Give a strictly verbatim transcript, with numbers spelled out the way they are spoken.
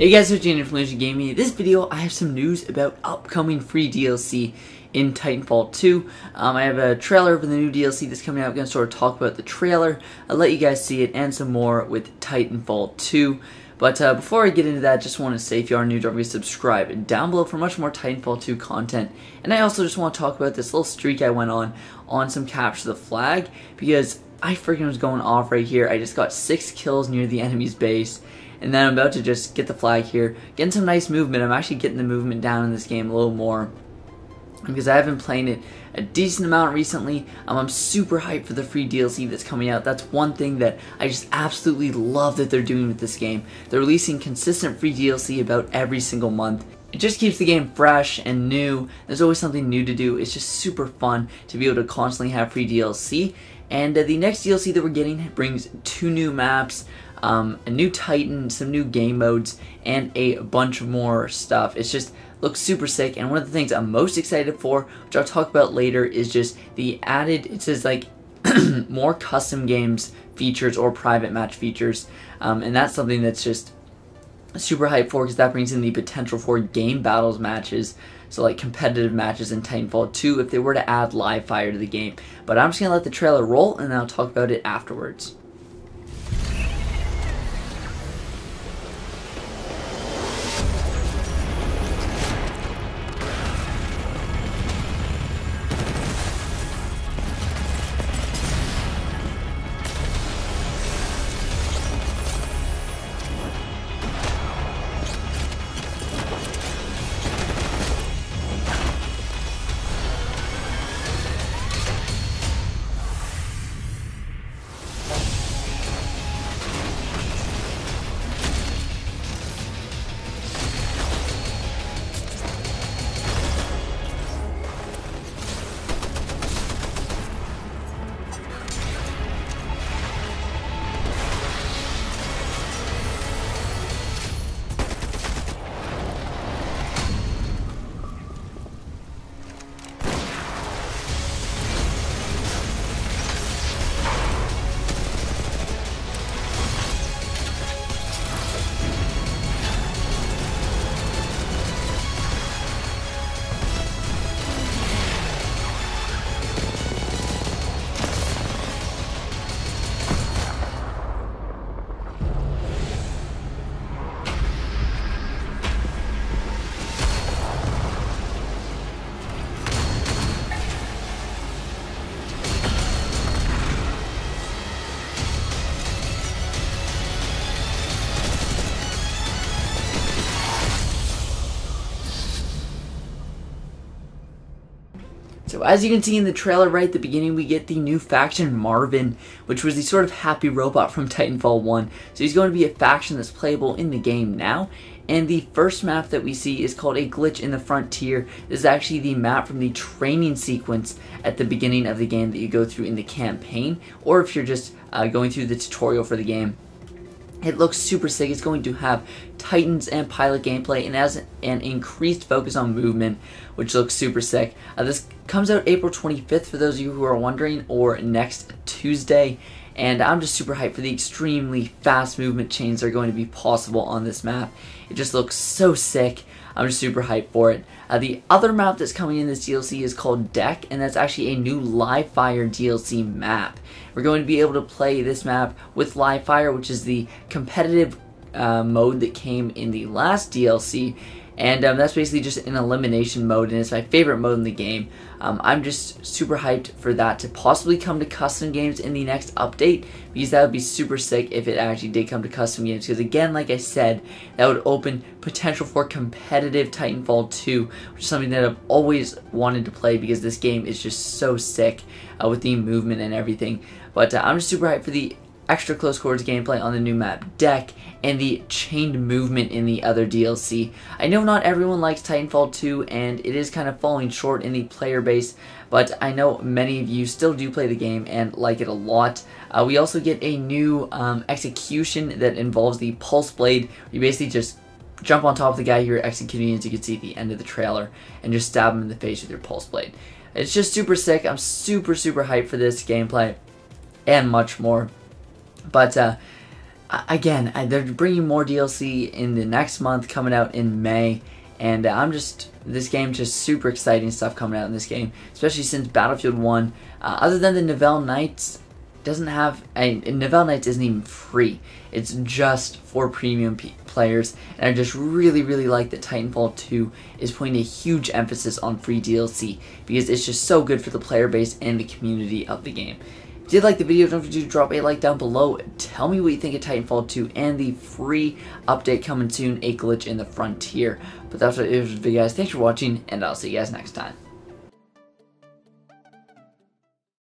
Hey guys, it's Daniel from Lucian Gaming. In this video, I have some news about upcoming free D L C in Titanfall two. Um, I have a trailer for the new D L C that's coming out. I'm going to sort of talk about the trailer. I'll let you guys see it and some more with Titanfall two. But uh, before I get into that, just want to say if you are new, don't forget to subscribe down below for much more Titanfall two content. And I also just want to talk about this little streak I went on on some Capture the Flag, because I freaking was going off right here. I just got six kills near the enemy's base. And then I'm about to just get the flag here, getting some nice movement. I'm actually getting the movement down in this game a little more, because I have been playing it a decent amount recently. Um, I'm super hyped for the free D L C that's coming out. That's one thing that I just absolutely love that they're doing with this game. They're releasing consistent free D L C about every single month. It just keeps the game fresh and new. There's always something new to do. It's just super fun to be able to constantly have free D L C. And uh, the next D L C that we're getting brings two new maps, um, a new Titan, some new game modes, and a bunch more stuff. It's just looks super sick. And one of the things I'm most excited for, which I'll talk about later, is just the added, it says like more custom games features or private match features. Um, and that's something that's just super hyped for, because that brings in the potential for game battles matches, so like competitive matches in Titanfall two if they were to add Live Fire to the game. But I'm just gonna let the trailer roll and then I'll talk about it afterwards. So as you can see in the trailer right at the beginning, we get the new faction Marvin, which was the sort of happy robot from Titanfall one. So he's going to be a faction that's playable in the game now. And the first map that we see is called a Glitch in the Frontier. This is actually the map from the training sequence at the beginning of the game that you go through in the campaign, or if you're just uh, going through the tutorial for the game. It looks super sick. It's going to have Titans and pilot gameplay, and has an increased focus on movement, which looks super sick. Uh, this comes out April twenty-fifth for those of you who are wondering, or next Tuesday. And I'm just super hyped for the extremely fast movement chains that are going to be possible on this map. It just looks so sick. I'm just super hyped for it. Uh, the other map that's coming in this D L C is called Deck, and that's actually a new Live Fire D L C map. We're going to be able to play this map with Live Fire, which is the competitive uh, mode that came in the last D L C. And um, that's basically just an elimination mode, and it's my favorite mode in the game. Um, I'm just super hyped for that to possibly come to custom games in the next update, because that would be super sick if it actually did come to custom games. Because again, like I said, that would open potential for competitive Titanfall two, which is something that I've always wanted to play, because this game is just so sick uh, with the movement and everything. But uh, I'm just super hyped for the extra close quarters gameplay on the new map Deck, and the chained movement in the other D L C. I know not everyone likes Titanfall two, and it is kind of falling short in the player base, but I know many of you still do play the game and like it a lot. Uh, we also get a new um, execution that involves the pulse blade. You basically just jump on top of the guy you're executing, as you can see at the end of the trailer, and just stab him in the face with your pulse blade. It's just super sick. I'm super super hyped for this gameplay and much more. But uh, again, they're bringing more D L C in the next month, coming out in May, and I'm just, this game, just super exciting stuff coming out in this game, especially since Battlefield one, uh, other than the Novell Knights, doesn't have, and Novell Knights isn't even free, it's just for premium p players, and I just really, really like that Titanfall two is putting a huge emphasis on free D L C, because it's just so good for the player base and the community of the game. If you did like the video, don't forget to drop a like down below, tell me what you think of Titanfall two, and the free update coming soon, A Glitch in the Frontier. But that's what it is for the video, guys. Thanks for watching, and I'll see you guys next time.